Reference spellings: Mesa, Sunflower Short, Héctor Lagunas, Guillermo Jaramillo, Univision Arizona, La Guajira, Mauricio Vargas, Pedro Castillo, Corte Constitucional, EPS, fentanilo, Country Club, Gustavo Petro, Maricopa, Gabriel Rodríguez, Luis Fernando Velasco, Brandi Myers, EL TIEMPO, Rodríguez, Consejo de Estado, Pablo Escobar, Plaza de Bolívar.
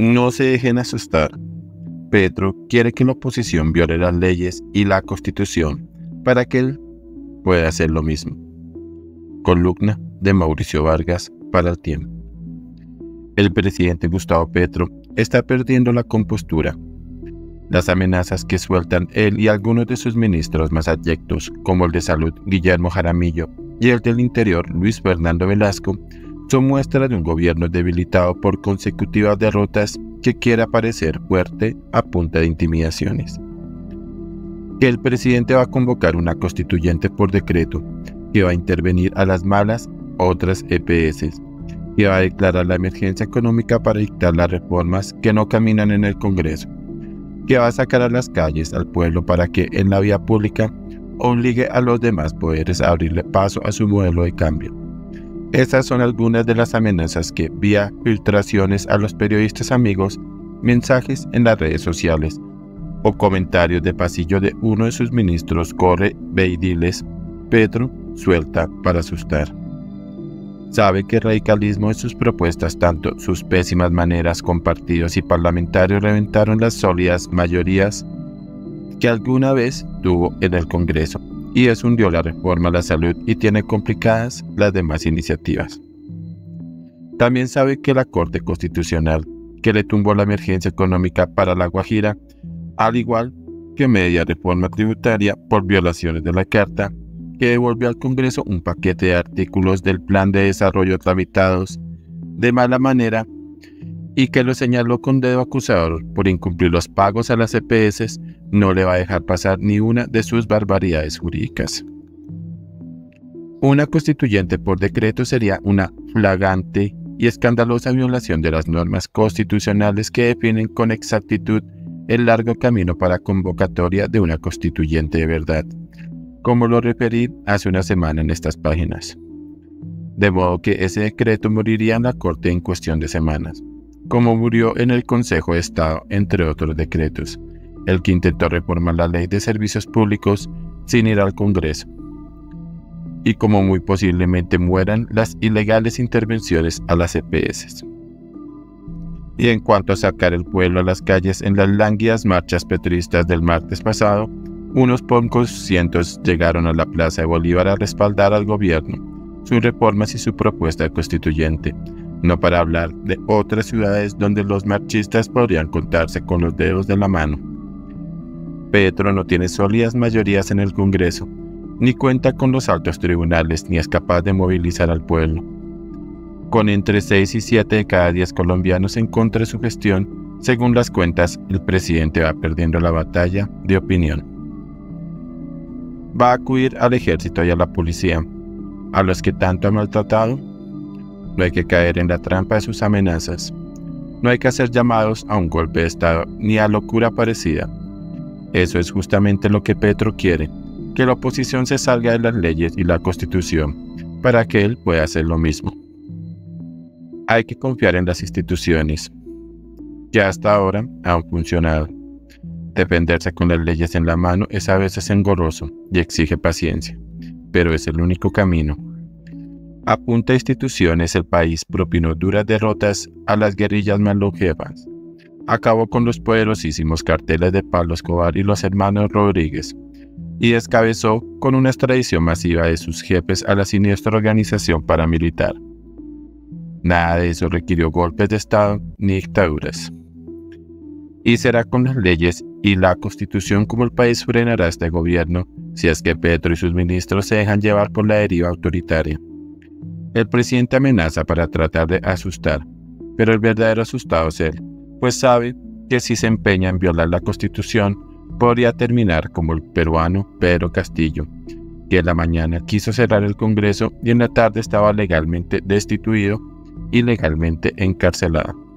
No se dejen asustar. Petro quiere que la oposición viole las leyes y la Constitución para que él pueda hacer lo mismo. Columna de Mauricio Vargas para El Tiempo. El presidente Gustavo Petro está perdiendo la compostura. Las amenazas que sueltan él y algunos de sus ministros más abyectos, como el de Salud Guillermo Jaramillo y el del Interior Luis Fernando Velasco, son muestras de un gobierno debilitado por consecutivas derrotas que quiere parecer fuerte a punta de intimidaciones. Que el presidente va a convocar una constituyente por decreto, que va a intervenir a las malas otras EPS, que va a declarar la emergencia económica para dictar las reformas que no caminan en el Congreso, que va a sacar a las calles al pueblo para que en la vía pública obligue a los demás poderes a abrirle paso a su modelo de cambio. Estas son algunas de las amenazas que, vía filtraciones a los periodistas amigos, mensajes en las redes sociales o comentarios de pasillo de uno de sus ministros, corre, ve y diles, Petro suelta para asustar. Sabe que el radicalismo de sus propuestas, tanto sus pésimas maneras con partidos y parlamentarios, reventaron las sólidas mayorías que alguna vez tuvo en el Congreso, y eso hundió la reforma a la salud y tiene complicadas las demás iniciativas. También sabe que la Corte Constitucional, que le tumbó la emergencia económica para La Guajira, al igual que media reforma tributaria por violaciones de la Carta, que devolvió al Congreso un paquete de artículos del Plan de Desarrollo tramitados de mala manera y que lo señaló con dedo acusador por incumplir los pagos a las EPS, no le va a dejar pasar ni una de sus barbaridades jurídicas. Una constituyente por decreto sería una flagrante y escandalosa violación de las normas constitucionales que definen con exactitud el largo camino para convocatoria de una constituyente de verdad, como lo referí hace una semana en estas páginas. De modo que ese decreto moriría en la Corte en cuestión de semanas, como murió en el Consejo de Estado, entre otros decretos, el que intentó reformar la Ley de Servicios Públicos sin ir al Congreso, y como muy posiblemente mueran las ilegales intervenciones a las EPS. Y en cuanto a sacar el pueblo a las calles en las lánguidas marchas petristas del martes pasado, unos pocos cientos llegaron a la Plaza de Bolívar a respaldar al gobierno, sus reformas y su propuesta de constituyente, no para hablar de otras ciudades donde los marchistas podrían contarse con los dedos de la mano. Petro no tiene sólidas mayorías en el Congreso, ni cuenta con los altos tribunales, ni es capaz de movilizar al pueblo. Con entre 6 y 7 de cada 10 colombianos en contra de su gestión, según las cuentas, el presidente va perdiendo la batalla de opinión. ¿Va a acudir al ejército y a la policía, a los que tanto ha maltratado? No hay que caer en la trampa de sus amenazas. No hay que hacer llamados a un golpe de Estado ni a locura parecida. Eso es justamente lo que Petro quiere, que la oposición se salga de las leyes y la Constitución, para que él pueda hacer lo mismo. Hay que confiar en las instituciones, que hasta ahora han funcionado. Defenderse con las leyes en la mano es a veces engorroso y exige paciencia, pero es el único camino. Apunta a instituciones, el país propinó duras derrotas a las guerrillas más longevas. Acabó con los poderosísimos carteles de Pablo Escobar y los hermanos Rodríguez, y descabezó con una extradición masiva de sus jefes a la siniestra organización paramilitar. Nada de eso requirió golpes de Estado ni dictaduras. Y será con las leyes y la Constitución como el país frenará este gobierno, si es que Petro y sus ministros se dejan llevar por la deriva autoritaria. El presidente amenaza para tratar de asustar, pero el verdadero asustado es él, pues sabe que si se empeña en violar la Constitución, podría terminar como el peruano Pedro Castillo, que en la mañana quiso cerrar el Congreso y en la tarde estaba legalmente destituido y legalmente encarcelado.